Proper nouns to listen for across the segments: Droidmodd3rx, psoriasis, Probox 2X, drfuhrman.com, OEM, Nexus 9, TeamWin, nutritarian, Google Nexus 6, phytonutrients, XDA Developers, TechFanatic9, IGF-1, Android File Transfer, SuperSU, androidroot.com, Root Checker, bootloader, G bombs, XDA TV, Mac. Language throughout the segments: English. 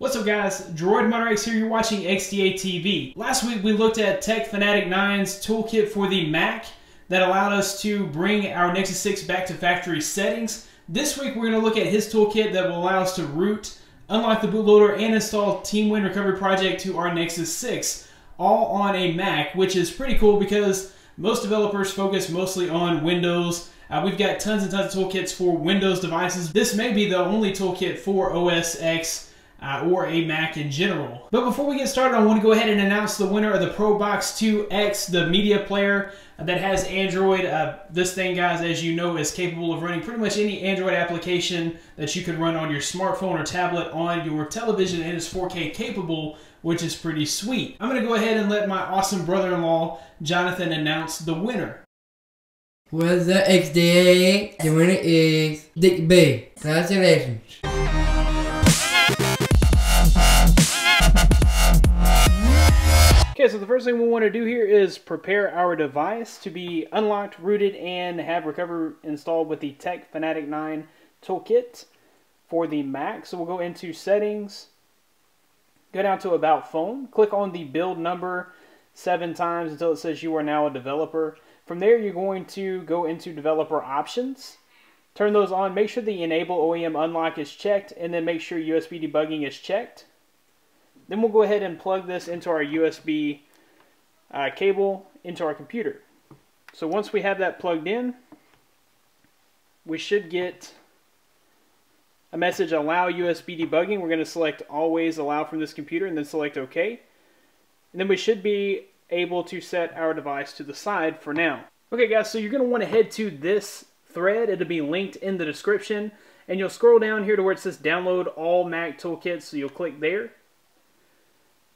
What's up guys, Droidmodd3rx here, you're watching XDA TV. Last week we looked at TechFanatic9's toolkit for the Mac that allowed us to bring our Nexus 6 back to factory settings. This week we're going to look at his toolkit that will allow us to root, unlock the bootloader, and install TeamWin recovery project to our Nexus 6, all on a Mac, which is pretty cool because most developers focus mostly on Windows. We've got tons and tons of toolkits for Windows devices. This may be the only toolkit for OS X or a Mac in general. But before we get started, I want to go ahead and announce the winner of the Probox 2X, the media player that has Android. This thing, guys, as you know, is capable of running pretty much any Android application that you can run on your smartphone or tablet on your television, and it's 4K capable, which is pretty sweet. I'm going to go ahead and let my awesome brother-in-law, Jonathan, announce the winner. What's up, XDA? The winner is Dick B. Congratulations. Okay, so the first thing we want to do here is prepare our device to be unlocked, rooted, and have recovery installed with the TechFanatic9 toolkit for the Mac. So we'll go into settings, go down to about phone, click on the build number 7 times until it says you are now a developer. From there, you're going to go into developer options, turn those on, make sure the enable OEM unlock is checked, and then make sure USB debugging is checked. Then we'll go ahead and plug this into our USB cable into our computer. So once we have that plugged in, we should get a message, allow USB debugging. We're going to select always allow from this computer and then select OK. And then we should be able to set our device to the side for now. Okay guys, so you're going to want to head to this thread. It'll be linked in the description. And you'll scroll down here to where it says download all Mac toolkits. So you'll click there.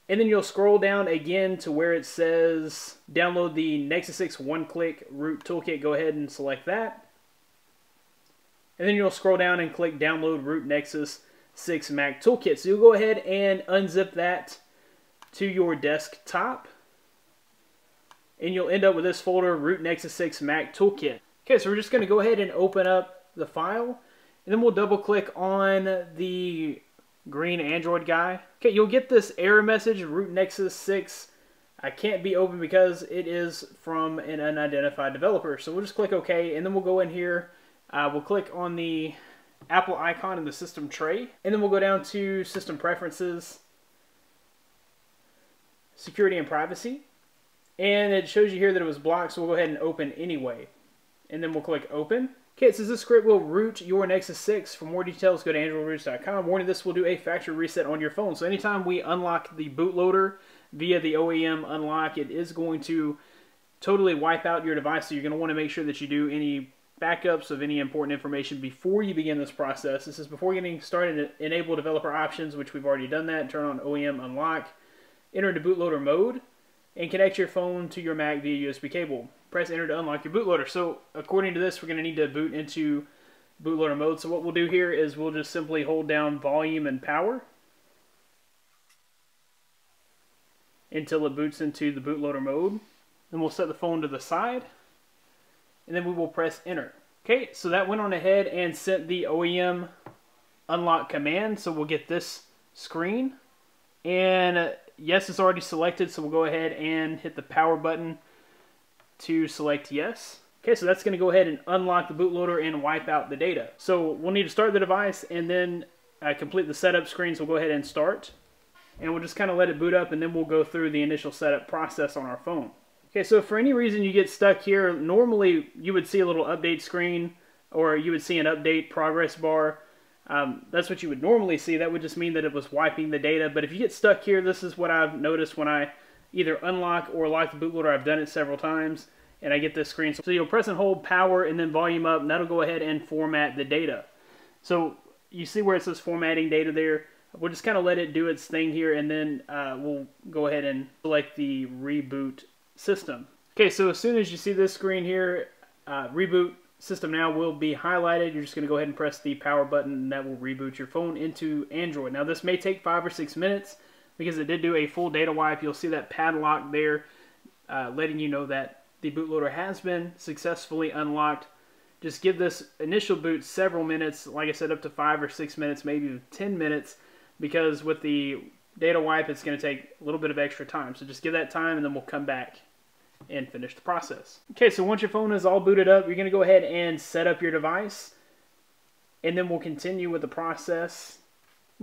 And then you'll scroll down again to where it says download the Nexus 6 one-click root toolkit. Go ahead and select that. And then you'll scroll down and click download root Nexus 6 Mac toolkit. So you'll go ahead and unzip that to your desktop. And you'll end up with this folder, root Nexus 6 Mac toolkit. Okay, so we're just going to go ahead and open up the file. And then we'll double-click on the green Android guy. Okay, you'll get this error message, root Nexus 6. I can't be open because it is from an unidentified developer. So we'll just click OK, and then we'll go in here. We'll click on the Apple icon in the system tray, and then we'll go down to System Preferences, Security and Privacy. And it shows you here that it was blocked, so we'll go ahead and open anyway. And then we'll click Open. Okay, it says this script will root your Nexus 6. For more details, go to androidroot.com. Warning, this will do a factory reset on your phone. So anytime we unlock the bootloader via the OEM unlock, it is going to totally wipe out your device. So you're going to want to make sure that you do any backups of any important information before you begin this process. This is before getting started. Enable developer options, which we've already done that. Turn on OEM unlock. Enter into bootloader mode and connect your phone to your Mac via USB cable. Press enter to unlock your bootloader. So according to this, we're going to need to boot into bootloader mode. So what we'll do here is we'll just simply hold down volume and power until it boots into the bootloader mode. Then we'll set the phone to the side, and then we will press enter. Okay, so that went on ahead and sent the OEM unlock command. So we'll get this screen. And yes, it's already selected, so we'll go ahead and hit the power button to select yes. Okay, so that's going to go ahead and unlock the bootloader and wipe out the data. So we'll need to start the device and then complete the setup screen, so we'll go ahead and start. And we'll just kind of let it boot up, and then we'll go through the initial setup process on our phone. Okay, so if for any reason you get stuck here, normally you would see a little update screen, or you would see an update progress bar. That's what you would normally see. That would just mean that it was wiping the data. But if you get stuck here, this is what I've noticed when I either unlock or lock the bootloader. I've done it several times, and I get this screen. So you'll press and hold power and then volume up, and that'll go ahead and format the data. So you see where it says formatting data there. We'll just kind of let it do its thing here, and then we'll go ahead and select the reboot system. Okay, so as soon as you see this screen here, reboot system now will be highlighted. You're just going to go ahead and press the power button, and that will reboot your phone into Android. Now this may take 5 or 6 minutes because it did do a full data wipe. You'll see that padlock there letting you know that the bootloader has been successfully unlocked. Just give this initial boot several minutes, like I said, up to 5 or 6 minutes, maybe 10 minutes, because with the data wipe, it's going to take a little bit of extra time. So just give that time and then we'll come back and finish the process. Okay, so once your phone is all booted up, you're going to go ahead and set up your device, and then we'll continue with the process.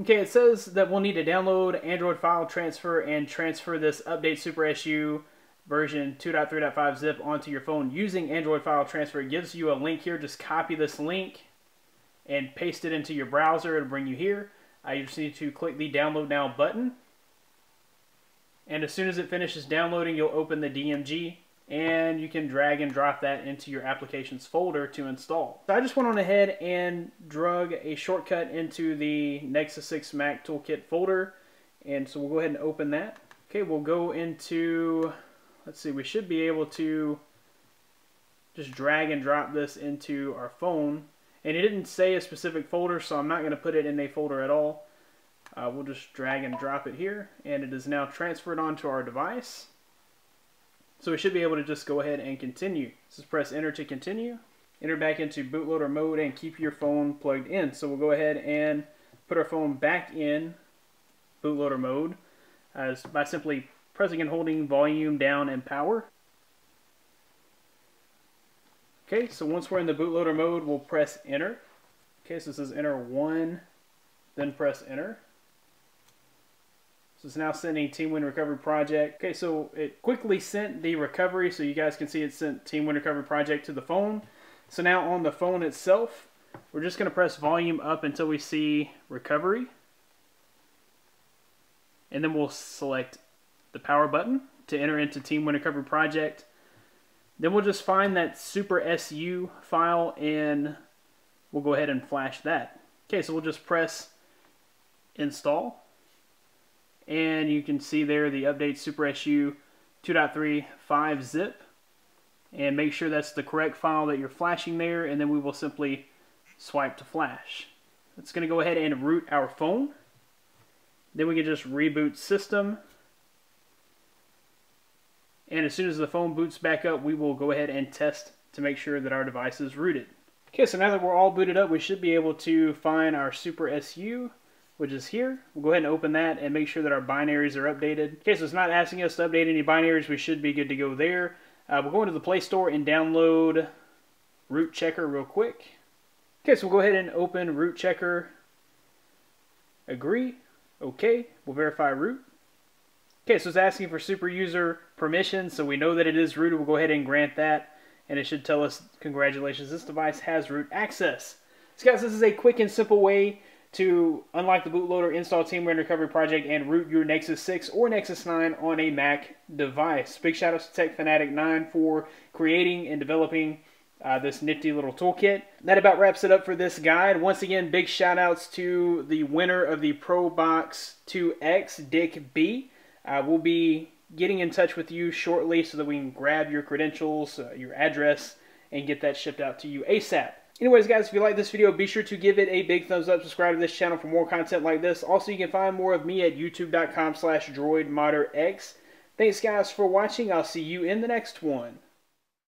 Okay, it says that we'll need to download Android File Transfer and transfer this Update SuperSU version 2.3.5 zip onto your phone using Android File Transfer. It gives you a link here. Just copy this link and paste it into your browser. It'll bring you here. You just need to click the Download Now button. And as soon as it finishes downloading, you'll open the DMG, and you can drag and drop that into your applications folder to install. So I just went on ahead and drug a shortcut into the Nexus 6 Mac Toolkit folder, and so we'll go ahead and open that. Okay, we'll go into, let's see, we should be able to just drag and drop this into our phone, and it didn't say a specific folder, so I'm not going to put it in a folder at all. We'll just drag and drop it here, and it is now transferred onto our device. So we should be able to just go ahead and continue. Just press enter to continue. Enter back into bootloader mode and keep your phone plugged in. So we'll go ahead and put our phone back in bootloader mode by simply pressing and holding volume down and power. Okay, so once we're in the bootloader mode, we'll press enter. Okay, so this is enter 1, then press enter. So it's now sending TeamWin Recovery Project. Okay, so it quickly sent the recovery, so you guys can see it sent TeamWin Recovery Project to the phone. So now on the phone itself, we're just gonna press volume up until we see recovery. And then we'll select the power button to enter into TeamWin Recovery Project. Then we'll just find that SuperSU file and we'll go ahead and flash that. Okay, so we'll just press install. And you can see there the Update SuperSU 2.3.5 zip, and make sure that's the correct file that you're flashing there, and then we will simply swipe to flash. It's going to go ahead and root our phone. Then we can just reboot system, and as soon as the phone boots back up, we will go ahead and test to make sure that our device is rooted. Okay, so now that we're all booted up, we should be able to find our SuperSU, which is here. We'll go ahead and open that and make sure that our binaries are updated. Okay, so it's not asking us to update any binaries. We should be good to go there. We'll go into the Play Store and download Root Checker real quick. Okay, so we'll go ahead and open Root Checker. Agree. Okay, we'll verify root. Okay, so it's asking for super user permission, so we know that it is rooted. We'll go ahead and grant that, and it should tell us, congratulations, this device has root access. So guys, this is a quick and simple way to unlock the bootloader, install TeamWin Recovery Project, and root your Nexus 6 or Nexus 9 on a Mac device. Big shout out to TechFanatic9 for creating and developing this nifty little toolkit. That about wraps it up for this guide. Once again, big shout outs to the winner of the Probox 2X, Dick B. We'll be getting in touch with you shortly so that we can grab your credentials, your address, and get that shipped out to you ASAP. Anyways, guys, if you like this video, be sure to give it a big thumbs up. Subscribe to this channel for more content like this. Also, you can find more of me at youtube.com/droidmodd3rx. Thanks, guys, for watching. I'll see you in the next one.